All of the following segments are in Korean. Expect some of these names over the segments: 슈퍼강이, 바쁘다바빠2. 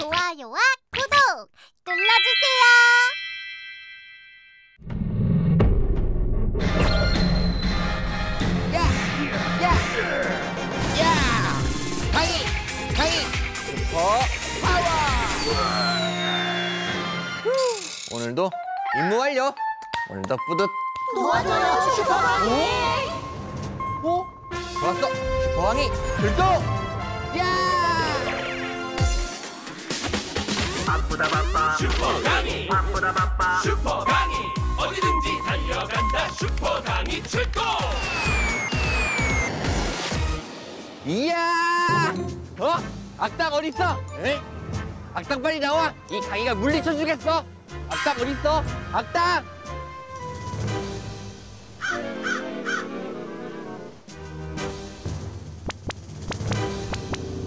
좋아요와 구독 눌러주세요. 오늘도 임무 완료! 오늘도 뿌듯! 도와줘요, 슈퍼강이! 어? 좋았어! 슈퍼강이 출동! 야! 바쁘다바빠 슈퍼강이! 바쁘다바빠 슈퍼강이! 어디든지 달려간다 슈퍼강이 출동! 이야! 어? 악당 어딨어? 에? 악당 빨리 나와! 이 강이가 물리쳐 주겠어! 악당 어딨어? 악당!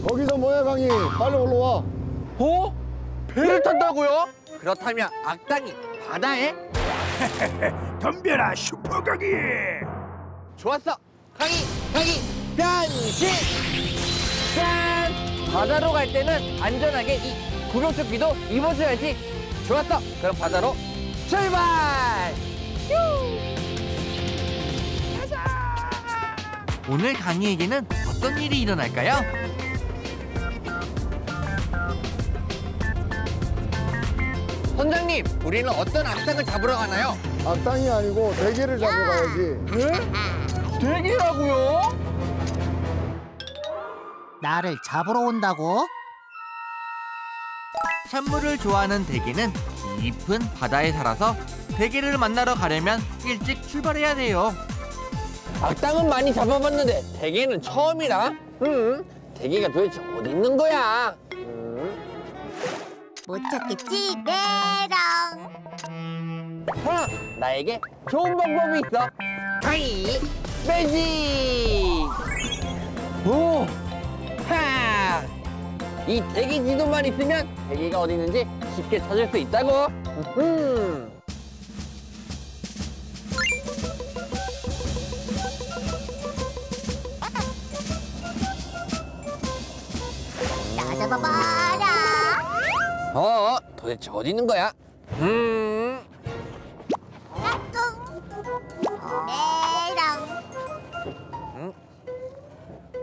거기서 뭐야, 강이? 빨리 올라와! 어? 배를 탄다고요? 그렇다면 악당이 바다에? 덤벼라, 슈퍼강이! 좋았어! 강이! 변신! 짠! 바다로 갈 때는 안전하게 이 구명조끼도 입어줘야지! 좋았어! 그럼 바다로 출발! 휴! 가자! 오늘 강이에게는 어떤 일이 일어날까요? 선장님! 우리는 어떤 악당을 잡으러 가나요? 악당이 아니고 대게를 잡으러 가야지. 네? 대게라고요? 나를 잡으러 온다고? 찬물을 좋아하는 대게는 깊은 바다에 살아서 대게를 만나러 가려면 일찍 출발해야 돼요. 악당은 많이 잡아봤는데 대게는 처음이라. 대게가 도대체 어디 있는 거야? 못 찾겠지? 메롱. 하! 나에게 좋은 방법이 있어. 가이! 매지! 오! 하! 이 대게 지도만 있으면 대게가 어디 있는지 쉽게 찾을 수 있다고. 나 잡아봐라. 도대체 어디 있는 거야?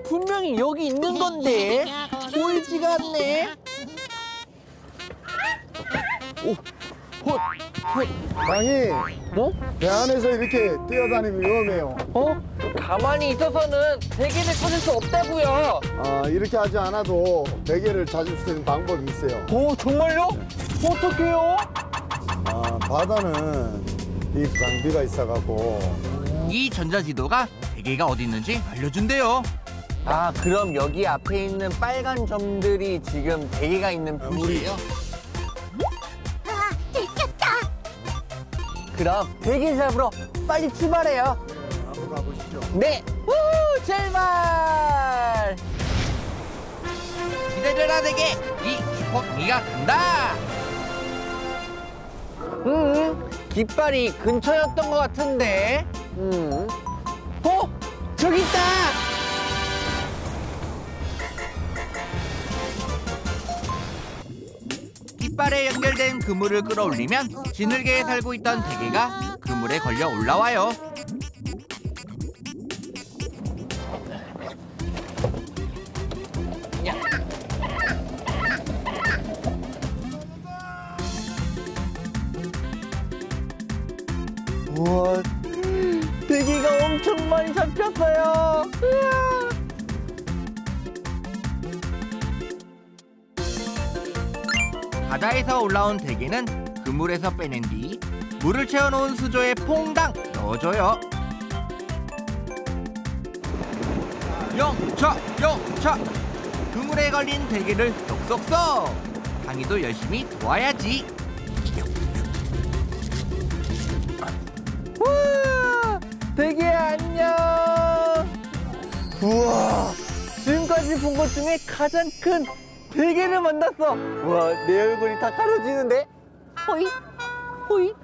분명히 여기 있는 건데 보이지가 않네. 오, 강이, 뭐? 배 안에서 이렇게 뛰어다니면 위험해요. 어? 가만히 있어서는 대게를 찾을 수 없다고요. 아, 이렇게 하지 않아도 대게를 찾을 수 있는 방법이 있어요. 오, 정말요? 어떡해요? 아, 바다는 이 장비가 있어갖고 이 전자지도가 대게가 어디 있는지 알려준대요. 아, 그럼 여기 앞에 있는 빨간 점들이 지금 대게가 있는 표시예요? 아, 들켰다! 그럼 대게 잡으러 빨리 출발해요. 한번 가보시죠. 네! 우후! 출발! 기다려라, 대게! 이 슈퍼강이가 간다! 깃발이 근처였던 것 같은데? 어? 저기 있다! 깃발에 연결된 그물을 끌어올리면 지늘개에 살고 있던 대게가 그물에 걸려 올라와요. 우와, 대게가 엄청 많이 잡혔어요. 으아. 바다에서 올라온 대게는 그물에서 빼낸 뒤 물을 채워놓은 수조에 퐁당 넣어줘요. 용차! 그물에 걸린 대게를 쏙쏙쏙! 강이도 열심히 도와야지. 우와! 대게야, 안녕! 우와! 지금까지 본 것 중에 가장 큰 대게를 만났어! 우와, 내 얼굴이 다 가려지는데? 호잇! 호잇!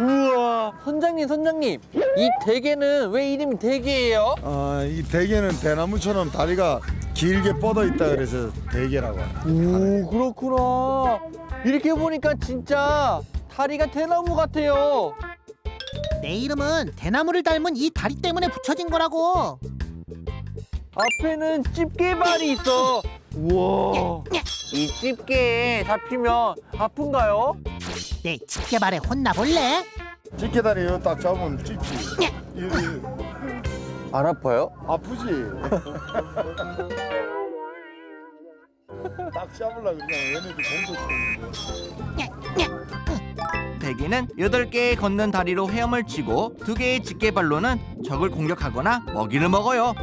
우와! 선장님! 이 대게는 왜 이름이 대게예요? 아, 이 대게는 대나무처럼 다리가 길게 뻗어 있다 그래서 대게라고 하는. 오, 그렇구나. 이렇게 보니까 진짜 다리가 대나무 같아요. 내 이름은 대나무를 닮은 이 다리 때문에 붙여진 거라고. 앞에는 집게발이 있어. 우와. 이 집게에 잡히면 아픈가요? 내 집게발에 혼나볼래? 집게다리요. 딱 잡으면 찍지. 안 아파요? 아프지. 딱 잡으려고 그냥 얘네들 공격해. 대게는 8개의 걷는 다리로 헤엄을 치고 2개의 집게발로는 적을 공격하거나 먹이를 먹어요.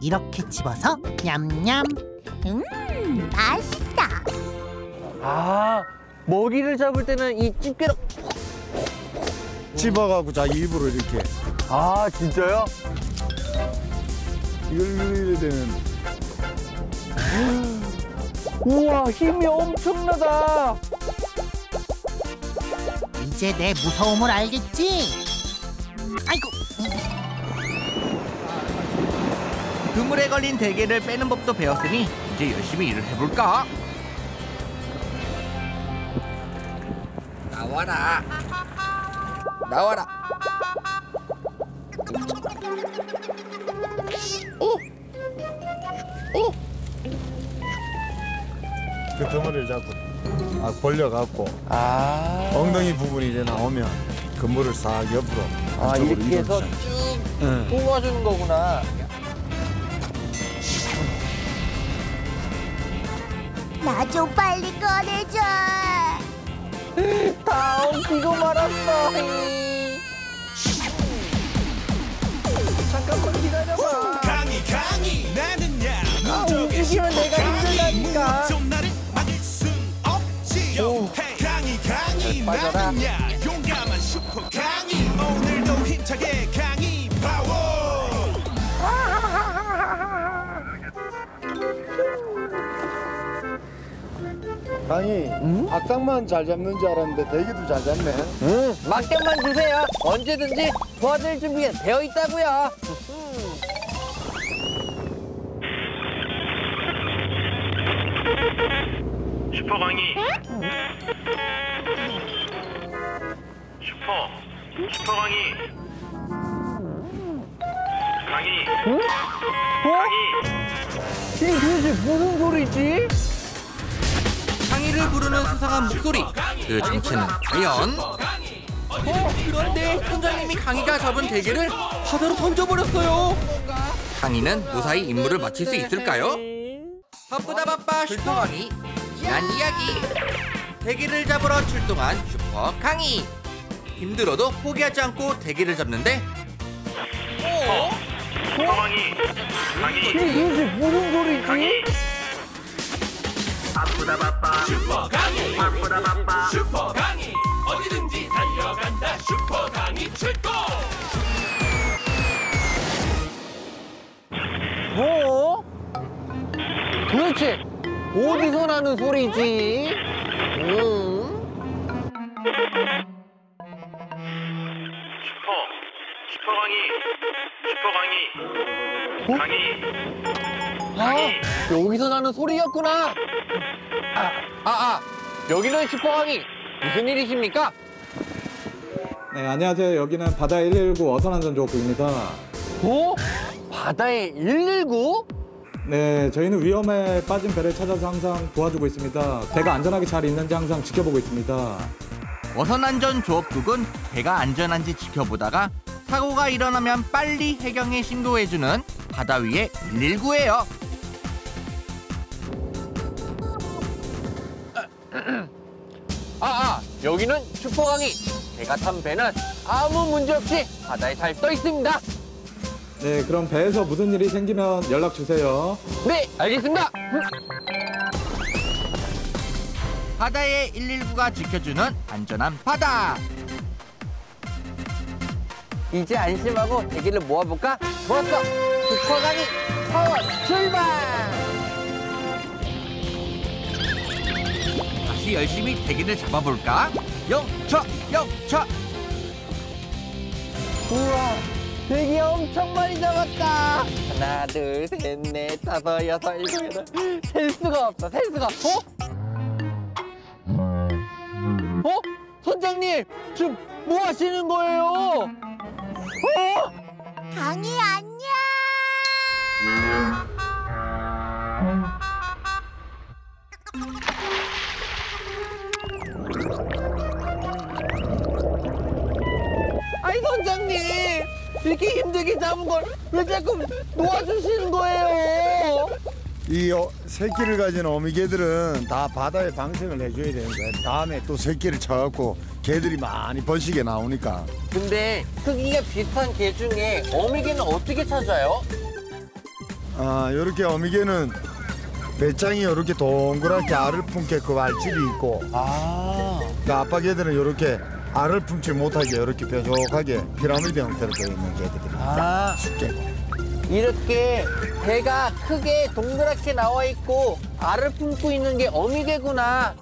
이렇게 집어서 냠냠. 맛있다. 아, 먹이를 잡을 때는 이 집게로 집어가고 자기 입으로 이렇게. 아, 진짜요? 이걸 누르게 되면. 우와, 힘이 엄청나다. 이제 내 무서움을 알겠지? 아이고. 그물에 걸린 대게를 빼는 법도 배웠으니 이제 열심히 일을 해볼까? 나와라. 나와라. 오! 오! 그 그물을 잡고 벌려갖고 엉덩이 부분이 이제 나오면 그물을 싹 옆으로 이렇게 해서 쭉 뽑아주는 거구나. 나 좀 빨리 꺼내줘. 다 엉키고 말았어. 잠깐만 기다려봐. 강이 나는야. 아, 움직이면 내가 힘들다니까. 강이 나는야. 용감한 슈퍼강이. 오늘도 힘차게 강이 파워. 강이, 악당만 잘 잡는 줄 알았는데 대게도 잘 잡네. 막대만 주세요. 언제든지 도와드릴 준비가 되어 있다고요. 슈퍼강이. 슈퍼강이. 강이. 강이. 이게 도대체 무슨 소리지? 강이를 부르는 수상한 목소리, 그 정체는 과연? 그런데 선장님이 강이가 잡은 대게를 바다로 던져버렸어요. 강이는 무사히 임무를 마칠 수 있을까요? 바쁘다바빠 슈퍼강이 지난 이야기. 대게를 잡으러 출동한 슈퍼강이. 힘들어도 포기하지 않고 대게를 잡는데. 슈퍼강이. 강이. 이게 도대체 무슨 소리지? 강이. 바쁘다바빠 슈퍼강이. 바쁘다바빠 슈퍼강이. 어디든지 달려간다. 슈퍼강이 출동. 뭐? 도대체 어디서 나는 소리지? 슈퍼강이. 강이. 강이. 아, 여기서 나는 소리였구나. 여기는 슈퍼강이. 무슨 일이십니까? 네, 안녕하세요. 여기는 바다의 119 어선안전조업부입니다. 어? 바다의 119? 네, 저희는 위험에 빠진 배를 찾아서 항상 도와주고 있습니다. 배가 안전하게 잘 있는지 항상 지켜보고 있습니다. 어선안전조업국은 배가 안전한지 지켜보다가 사고가 일어나면 빨리 해경에 신고해주는 바다 위의 119예요. 여기는 슈퍼강이. 배가 탄 배는 아무 문제 없이 바다에 잘 떠 있습니다. 네, 그럼 배에서 무슨 일이 생기면 연락 주세요. 네, 알겠습니다. 바다의 119가 지켜주는 안전한 바다. 이제 안심하고 대기를 모아볼까? 좋았어. 슈퍼강이 파워 출발. 열심히 대게를 잡아볼까? 영차! 영차! 우와! 대게 엄청 많이 잡았다! 하나, 둘, 셋, 넷, 다섯, 여섯, 일곱, 여덟. 셀 수가 없어, 셀 수가 없어. 어? 어? 선장님, 지금 뭐 하시는 거예요? 어? 강이 안녕! 아이 선장님, 이렇게 힘들게 잡은 걸 왜 자꾸 놓아주시는 거예요? 이 새끼를 가진 어미개들은 다 바다에 방생을 해줘야 되는 거야. 다음에 또 새끼를 쳐갖고 개들이 많이 번식에 나오니까. 근데 크기가 비슷한 개 중에 어미개는 어떻게 찾아요? 아, 이렇게 어미개는 배짱이 이렇게 동그랗게 알을 품게끔 알집이 있고, 아, 그러니까 아빠 개들은 이렇게 알을 품지 못하게 이렇게 뾰족하게 피라미드 형태로 되어 있는 개들입니다. 아, 쉽게 이렇게 배가 크게 동그랗게 나와 있고 알을 품고 있는 게 어미개구나.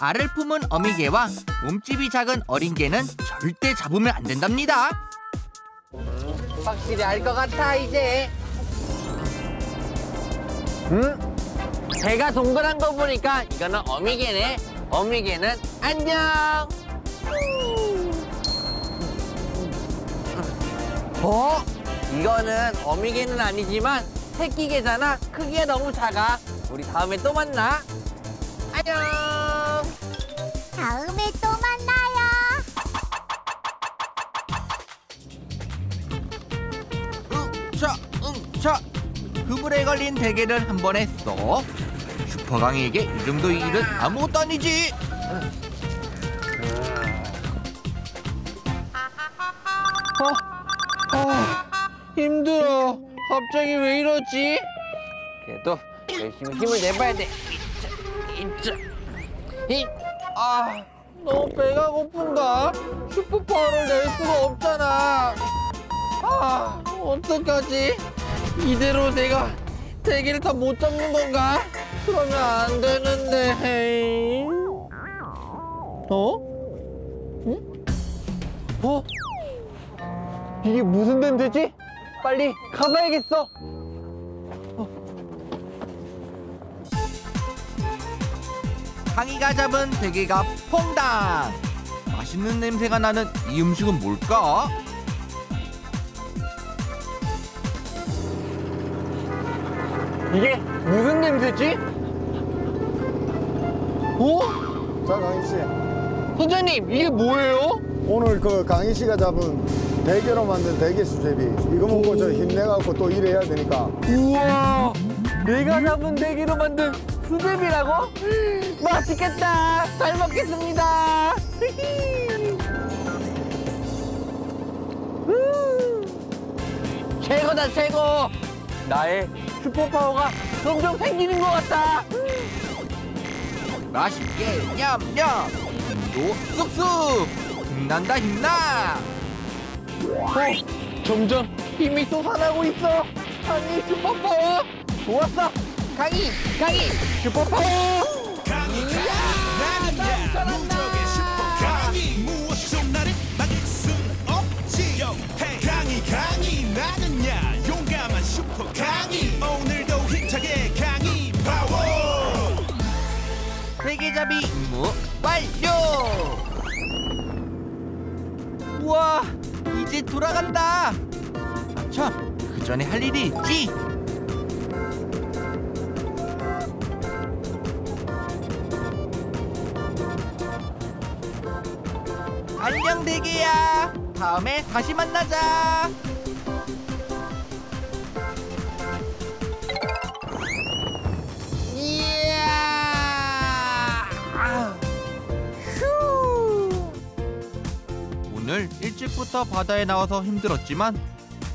알을 품은 어미개와 몸집이 작은 어린 개는 절대 잡으면 안 된답니다. 확실히 알 것 같아 이제. 배가 동그란 거 보니까 이거는 어미개네. 어미개는 안녕. 어? 이거는 어미개는 아니지만 새끼개잖아. 크기가 너무 작아. 우리 다음에 또 만나. 안녕. 다음에 또 만나요. 응차. 그물에 걸린 대게를 한 번에 쏙. 슈퍼강이에게 이 정도 일은 아무것도 아니지. 힘들어. 갑자기 왜 이러지? 그래도 열심히 힘을 내봐야 돼. 아, 너무 배가 고픈가? 슈퍼파워를 낼 수가 없잖아. 아, 어떡하지? 이대로 내가 대기를 다 못 잡는 건가? 그러면 안 되는데. 에이. 어? 응? 어? 이게 무슨 냄새지? 빨리 가봐야겠어. 강이가 잡은 대게가 퐁당. 맛있는 냄새가 나는 이 음식은 뭘까? 이게 무슨 냄새지? 어? 자, 강희 씨. 선장님, 이게 뭐예요? 오늘 그 강희 씨가 잡은 대게로 만든 대게 수제비. 이거 먹고 저 힘내갖고 또 일해야 되니까. 우와! 내가 잡은 대게로 만든 수제비라고? 맛있겠다! 잘 먹겠습니다! 최고다, 최고! 나의 슈퍼파워가 점점 생기는 것 같다. 맛있게 냠냠. 힘도 쑥쑥. 힘난다 힘나. 점점 힘이 솟아나고 있어. 강이 슈퍼파워. 좋았어. 강이 슈퍼파워. 강이야 나는 잘한다. 슈퍼강이 무엇도 나를 막을 순 없지. 강이 나는야 용감한 슈퍼강이. 오늘도 힘차게 강이 파워. 대게잡이 임무 완료. 우와, 이제 돌아간다. 아, 참, 그 전에 할 일이 있지. 안녕 대게야. 다음에 다시 만나자. 오늘 일찍부터 바다에 나와서 힘들었지만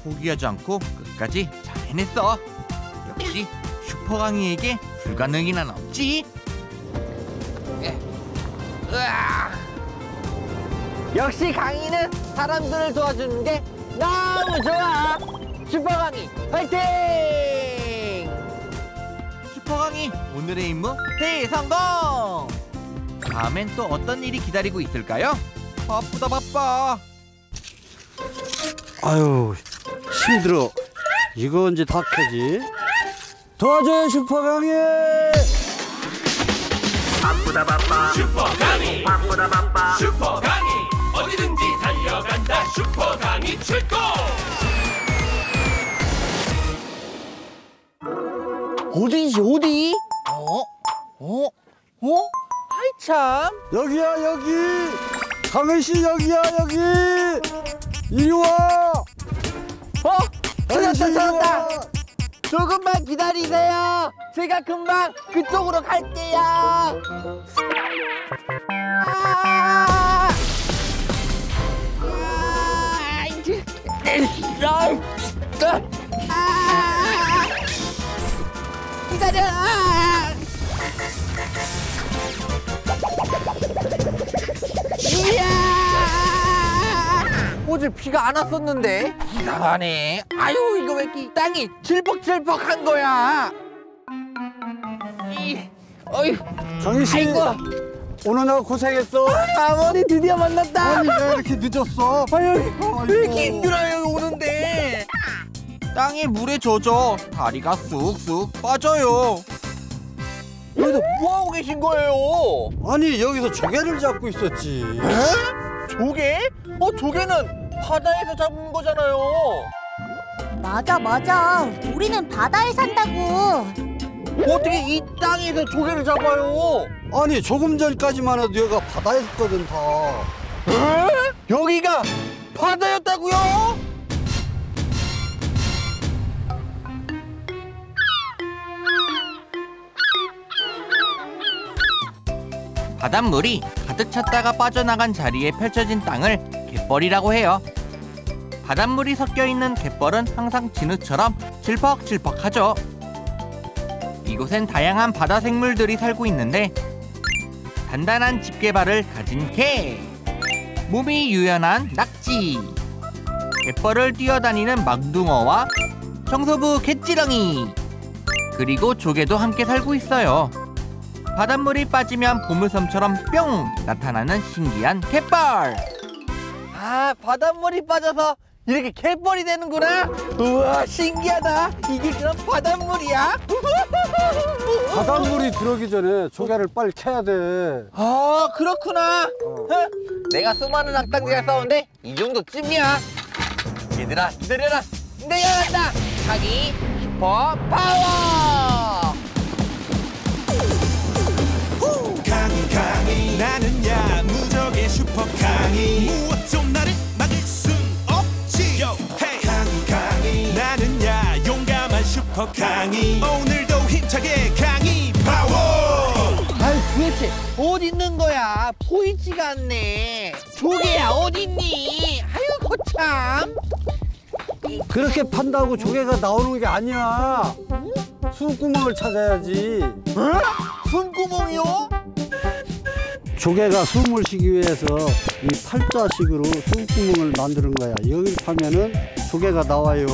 포기하지 않고 끝까지 잘 해냈어. 역시 슈퍼강이에게 불가능이란 없지. 역시 강이는 사람들을 도와주는 게 너무 좋아. 슈퍼강이 파이팅! 슈퍼강이 오늘의 임무 대성공! 다음엔 또 어떤 일이 기다리고 있을까요? 바쁘다 바빠. 아유, 힘들어. 이거 이제 다 캐지. 도와줘요 슈퍼강이. 바쁘다 바빠 슈퍼강이, 바쁘다 바빠 슈퍼강이, 어디든지 달려간다. 슈퍼강이 출동. 어디지 어디? 아이 참, 여기야 여기. 강은씨 여기야 여기. 이리와. 찾았다. 조금만 기다리세요. 제가 금방 그쪽으로 갈게요. 기다려. 어제 비가 안 왔었는데 이상하네. 아유, 이거 왜 이렇게 땅이 질퍽질퍽한 거야. 어휴, 정희씨 오늘 나 고생했어. 아버님 드디어 만났다. 아니 왜 이렇게 늦었어? 아유, 왜 이렇게 힘들어요 오는데. 땅이 물에 젖어 다리가 쑥쑥 빠져요. 여기서 뭐하고 계신 거예요? 아니 여기서 조개를 잡고 있었지. 에? 조개? 조개는 바다에서 잡은 거잖아요. 맞아. 우리는 바다에 산다고. 어떻게 이 땅에서 조개를 잡아요? 아니 조금 전까지만 해도 여기가 바다였거든 다. 에? 여기가 바다였다고요? 바닷물이 가득 찼다가 빠져나간 자리에 펼쳐진 땅을 갯벌이라고 해요. 바닷물이 섞여있는 갯벌은 항상 진흙처럼 질퍽질퍽하죠. 이곳엔 다양한 바다 생물들이 살고 있는데, 단단한 집게발을 가진 개, 몸이 유연한 낙지, 갯벌을 뛰어다니는 막둥어와 청소부 갯지렁이, 그리고 조개도 함께 살고 있어요. 바닷물이 빠지면 보물섬처럼 뿅 나타나는 신기한 갯벌. 아, 바닷물이 빠져서 이렇게 갯벌이 되는구나. 우와, 신기하다. 이게 그럼 바닷물이야? 바닷물이 들어오기 전에 조개를 빨리 캐야 돼. 아, 그렇구나. 내가 수많은 악당들이랑 싸우는데 이 정도쯤이야. 얘들아, 기다려라. 내가 간다. 자기 슈퍼 파워. 강이 나는 야무적의 슈퍼강이. 무엇도 나를 막을 순 없지. Yo, hey. 강이 나는 야 용감한 슈퍼강이. 오늘도 힘차게 강이 파워. 아이, 도대체 어디 있는 거야? 보이지가 않네. 조개야 어디 있니? 아유, 거참. 그렇게 판다고 조개가 나오는 게 아니야. 숨구멍을 찾아야지. 에? 숨구멍이요? 조개가 숨을 쉬기 위해서 이 팔자식으로 숨구멍을 만드는 거야. 여기를 파면은 조개가 나와요.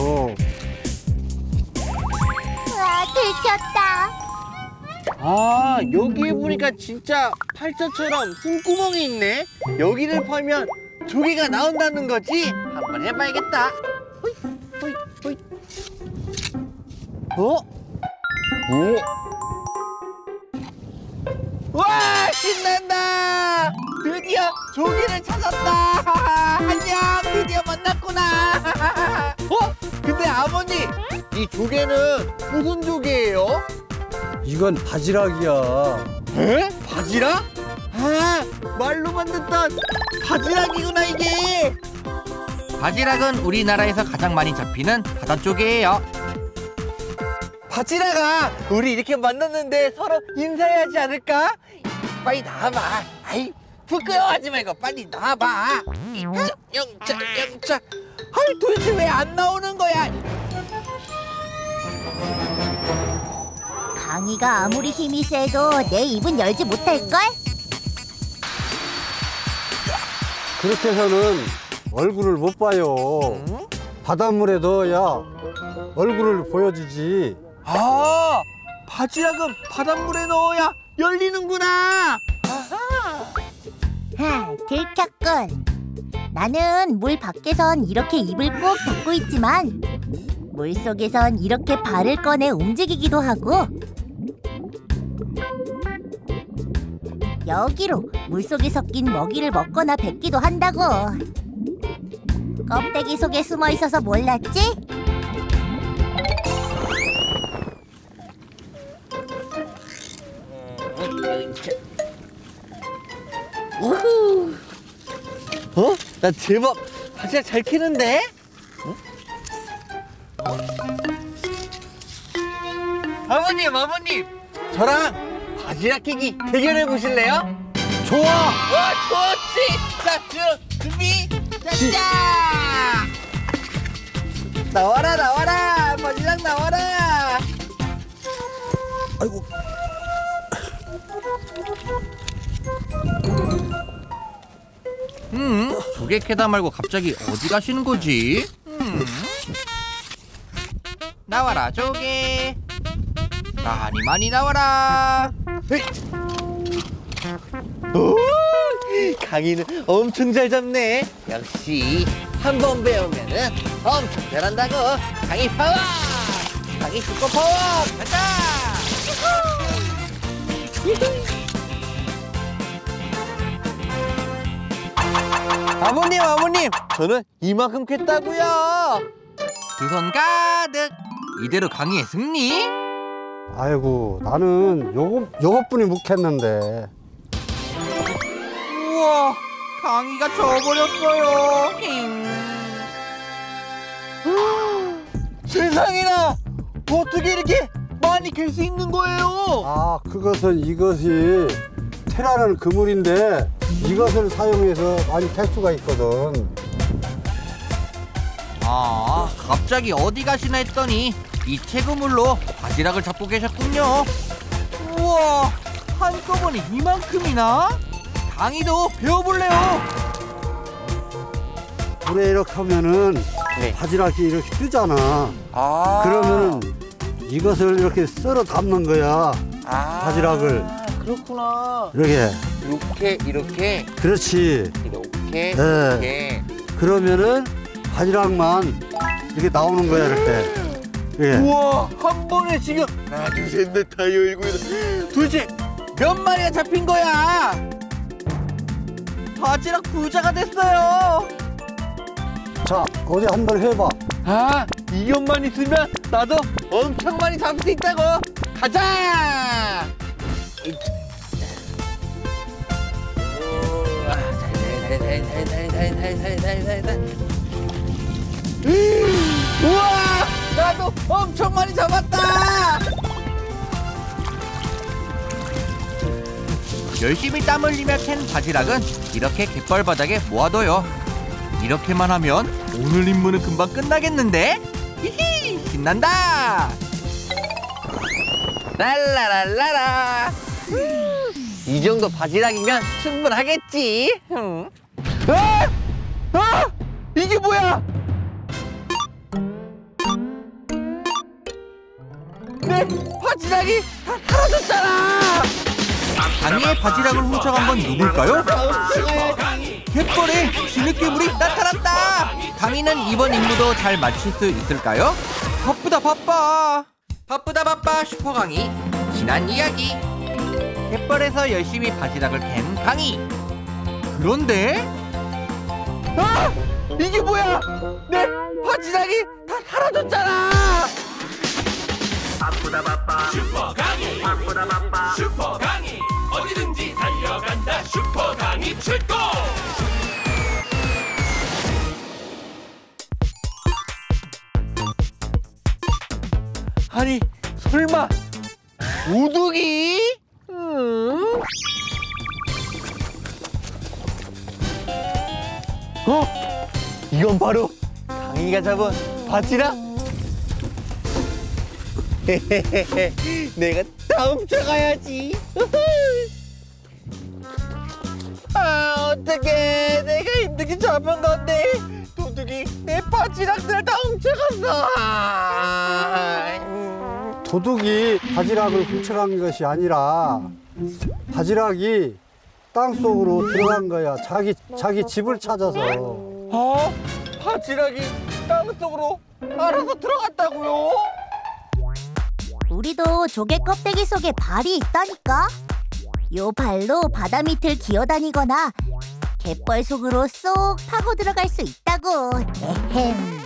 와, 들켰다. 아, 여기 보니까 진짜 팔자처럼 숨구멍이 있네. 여기를 파면 조개가 나온다는 거지. 한번 해봐야겠다. 호잇. 와, 신난다. 드디어 조개를 찾았다. 안녕, 드디어 만났구나. 근데 아버님, 이 조개는 무슨 조개예요? 이건 바지락이야. 에? 바지락? 아, 말로만 듣던 바지락이구나 이게. 바지락은 우리나라에서 가장 많이 잡히는 바다조개예요. 바지락아, 우리 이렇게 만났는데 서로 인사해야지 않을까? 빨리 나와봐. 아이, 부끄러워하지 말고 빨리 나와봐. 영자. 아이, 도대체 왜 안 나오는 거야? 강이가 아무리 힘이 세도 내 입은 열지 못할걸? 그렇게 해서는 얼굴을 못 봐요. 응? 바닷물에 넣어야 얼굴을 보여주지. 아, 바지락은 바닷물에 넣어야 열리는구나. 아하. 들켰군. 나는 물 밖에선 이렇게 입을 꼭 닫고 있지만 물 속에선 이렇게 발을 꺼내 움직이기도 하고, 여기로 물속에 섞인 먹이를 먹거나 뱉기도 한다고. 껍데기 속에 숨어 있어서 몰랐지? 우후. 어? 나 제법 박자 잘 캐는데? 어? 아버님, 아버님! 저랑 바지락 캐기 대결해 보실래요? 좋아! 와, 좋지! 자, 준비! 자! 나와라, 나와라! 바지락 나와라! 아이고. 조개 캐다 말고 갑자기 어디 가시는 거지? 나와라 조개, 많이 많이 나와라. 오, 강이는 엄청 잘 잡네. 역시 한번 배우면은 엄청 잘한다고. 강이 파워, 강이 슈퍼 파워. 가자. 아버님, 아버님, 저는 이만큼 캤다고요. 두 손 가득. 이대로 강이의 승리? 아이고, 나는 요것뿐이 묵혔는데. 우와, 강이가 져버렸어요. 세상에나, 어떻게 이렇게 많이 캘 수 있는 거예요? 아, 그것은 이것이 테라는 그물인데 이것을 사용해서 많이 캘 수가 있거든. 아, 갑자기 어디 가시나 했더니 이 채그물로 바지락을 잡고 계셨군요. 우와, 한꺼번에 이만큼이나? 강이도 배워볼래요. 물에 이렇게 하면은 바지락이 이렇게 뜨잖아. 아, 그러면은 이것을 이렇게 썰어 담는 거야. 아, 바지락을. 그렇구나. 이렇게. 그렇지. 이렇게. 그러면은 바지락만 이렇게 나오는 거야, 이렇게. 예. 우와, 한 번에 지금 하나, 둘, 셋, 넷, 다, 일곱, 여덟, 도대체 몇 마리가 잡힌 거야? 바지락 부자가 됐어요. 자, 어디 한번 해봐. 아, 이것만 있으면 나도 엄청 많이 잡을 수 있다고. 가자. 우와, 잘. 우와, 나도 엄청 많이 잡았다. 열심히 땀 흘리며 캔 바지락은 이렇게 갯벌 바닥에 모아둬요. 이렇게만 하면 오늘 임무는 금방 끝나겠는데? 히히, 신난다. 랄라랄라라. 이 정도 바지락이면 충분하겠지. 아! 아! 이게 뭐야? 내 바지락이 다 사라졌잖아. 강이의 바지락을 훔쳐간 건 누굴까요? 갯벌에 진흙괴물이 나타났다. 강이는 이번 임무도 잘 마칠 수 있을까요? 바쁘다 바빠, 바쁘다 바빠 슈퍼강이 지난 이야기. 갯벌에서 열심히 바지락을 캔 강이. 그런데 아! 이게 뭐야? 내 바지락이 다 사라졌잖아. 바쁘다바빠 슈퍼강이, 바쁘다바빠 슈퍼강이, 어디든지 달려간다. 슈퍼강이 출동. 아니, 설마 우두기? 어? 이건 바로 강이가 잡은 바지락? 내가 다 훔쳐가야지. 아, 어떡해. 내가 힘들게 잡은 건데 도둑이 내 바지락들을 다 훔쳐갔어. 도둑이 바지락을 훔쳐간 것이 아니라 바지락이 땅속으로 들어간 거야. 자기 집을 찾아서. 아, 바지락이 땅속으로 알아서 들어갔다고요? 우리도 조개 껍데기 속에 발이 있다니까. 요 발로 바다 밑을 기어다니거나 갯벌 속으로 쏙 파고 들어갈 수 있다고. 에헴.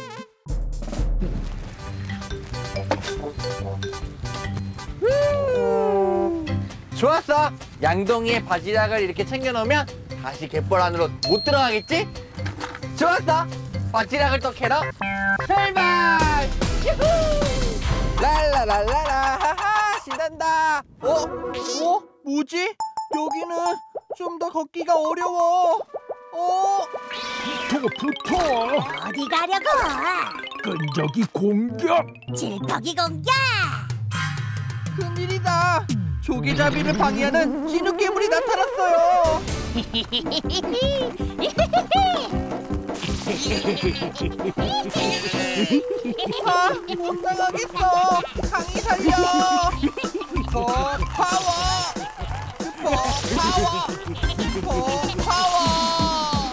좋았어. 양동이에 바지락을 이렇게 챙겨놓으면 다시 갯벌 안으로 못 들어가겠지? 좋았어. 바지락을 또 캐러 출발! 유후! 랄라랄라라. 하하, 신난다. 어? 뭐지? 여기는 좀 더 걷기가 어려워. 붙어. 어디 가려고? 끈적이 공격. 질퍽이 공격. 큰일이다. 조개잡이를 방해하는 진흙괴물이 나타났어요. 아, 못 나가겠어. 강이 살려. 슈퍼 파워. 슈퍼 파워. 슈퍼 파워.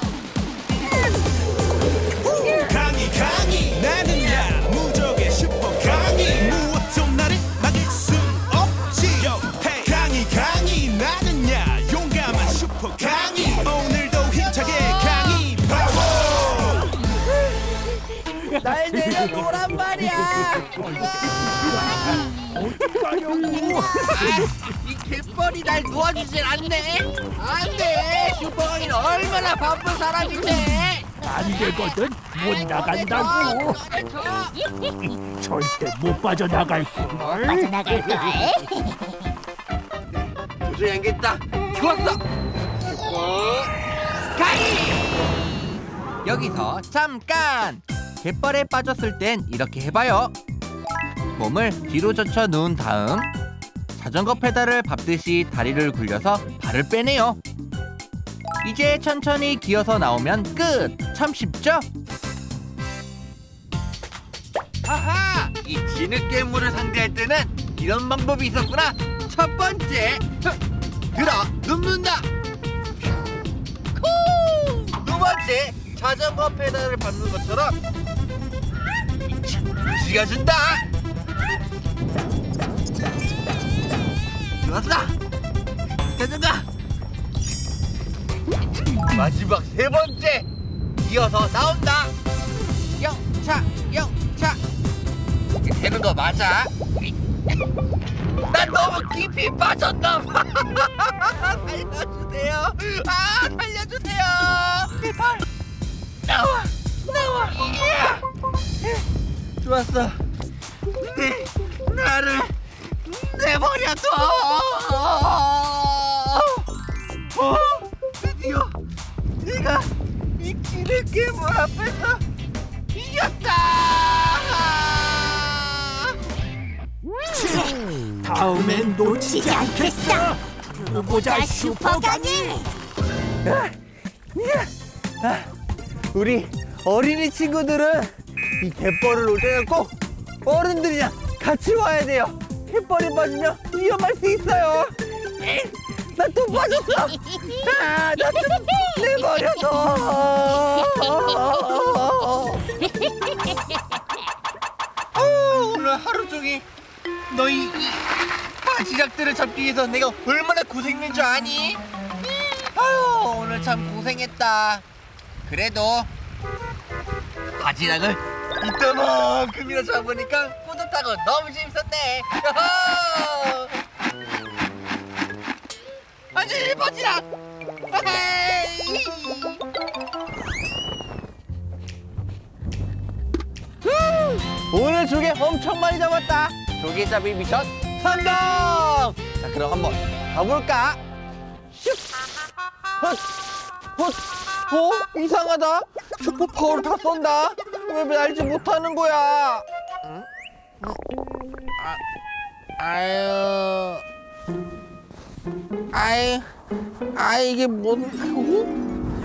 강이 강이 나는 야 무적의 슈퍼 강이. 무엇도 나를 막을 수 없지. 강이 나는 야 용감한 슈퍼 강이. 오늘도 힘차게 강이 파워. 날 내려놓으란 말이야. 어디 가려고. 이 갯벌이 날 놓아주질 않네. 안돼. 슈퍼강이는 얼마나 바쁜 사람인데. 안 되거든. 못 나간다고. 절대 못 빠져나갈 걸. 빠져나갈 걸. 도저히 안 겠다. 좋았어. 가이! 여기서 잠깐! 갯벌에 빠졌을 땐 이렇게 해봐요. 몸을 뒤로 젖혀 누운 다음 자전거 페달을 밟듯이 다리를 굴려서 발을 빼내요. 이제 천천히 기어서 나오면 끝! 참 쉽죠? 하하! 이 진흙괴물을 상대할 때는 이런 방법이 있었구나! 첫 번째, 들어 눕는다. 두 번째, 자전거 페달을 밟는 것처럼 움직여준다. 좋았어. 자전거. 마지막 세 번째, 이어서 나온다. 영차, 영차. 이렇게 되는 거 맞아? 난 너무 깊이 빠졌나봐. 살려주세요. 아, 살려주세요. 제발 나와, 나와. 좋았어. 네, 나를 내버려둬. 드디어 내가 이 진흙괴물 앞에서 이겼다. 다음엔 놓치지 않겠어. 보자 슈퍼강이. 우리 어린이 친구들은 이 갯벌을 올 때는 꼭 어른들이랑 같이 와야 돼요. 갯벌이 빠지면 위험할 수 있어요. 나 또 빠졌어. 나 좀 내버려둬. 오늘 하루 종일 너희 바지락들을 잡기 위해서 내가 얼마나 고생인 줄 아니? 아유, 오늘 참 고생했다. 그래도 바지락을 이따만큼이나 잡으니까 뿌듯하고 너무 재밌었네. 아니, 바지락! 오늘 조개 엄청 많이 잡았다. 조개잡이 미션 성공! 자, 그럼 한번 가볼까? 슉! 이상하다. 슈퍼 파워를 다 쏜다. 왜 알지 못하는 거야? 응? 이게 뭔?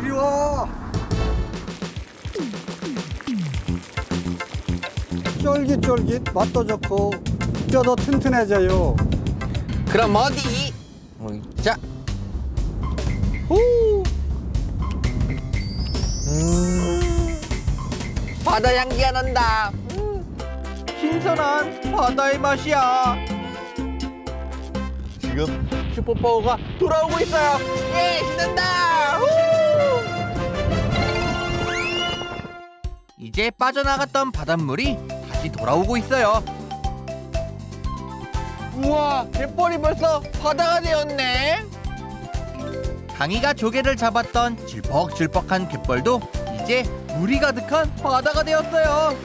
이리 와. 쫄깃쫄깃, 맛도 좋고 뼈도 튼튼해져요. 그럼 어디? 자, 바다 향기가 난다. 신선한 바다의 맛이야. 지금 슈퍼파워가 돌아오고 있어요. 예, 신난다. 이제 빠져나갔던 바닷물이 다시 돌아오고 있어요. 우와, 갯벌이 벌써 바다가 되었네. 강이가 조개를 잡았던 질퍽질퍽한 갯벌도 이제 물이 가득한 바다가 되었어요.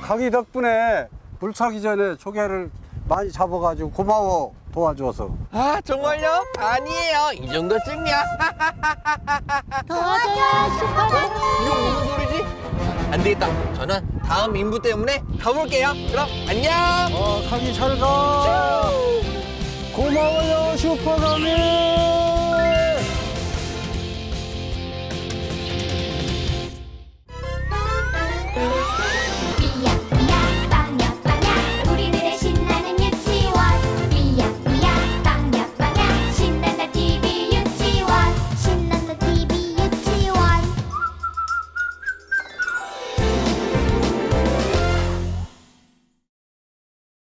강이 덕분에 물 차기 전에 조개를 많이 잡아가지고 고마워, 도와줘서. 아, 정말요? 아니에요, 이 정도쯤이야. 도와줘요, 슈퍼강이. 이거 무슨 소리지? 안 되겠다, 저는 다음 인부 때문에 가볼게요. 그럼 안녕. 강이 잘 가.